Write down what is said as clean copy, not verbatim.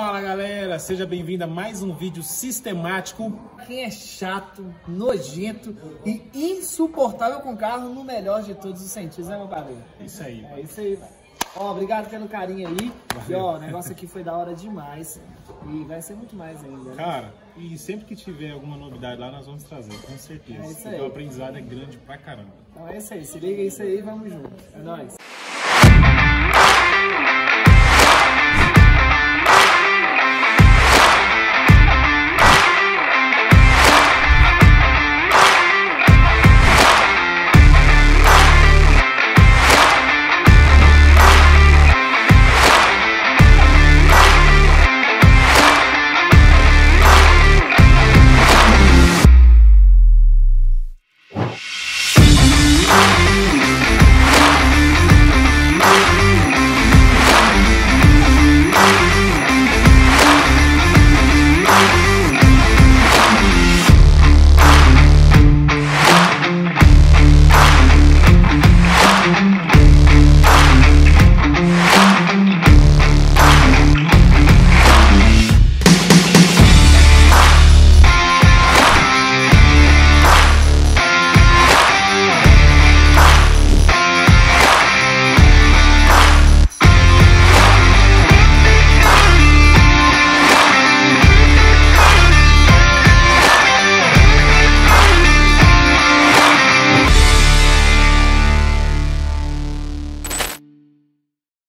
Fala galera, seja bem-vindo a mais um vídeo sistemático. Quem é chato, nojento e insuportável com carro no melhor de todos os sentidos, né meu parceiro? Isso aí. É isso aí, velho. Ó, obrigado pelo carinho aí. E, ó, o negócio aqui foi da hora demais e vai ser muito mais ainda, né? Cara, e sempre que tiver alguma novidade lá, nós vamos trazer, com certeza. É isso aí. Porque o aprendizado é grande pra caramba. Então é isso aí, se liga isso aí, vamos junto. É nóis.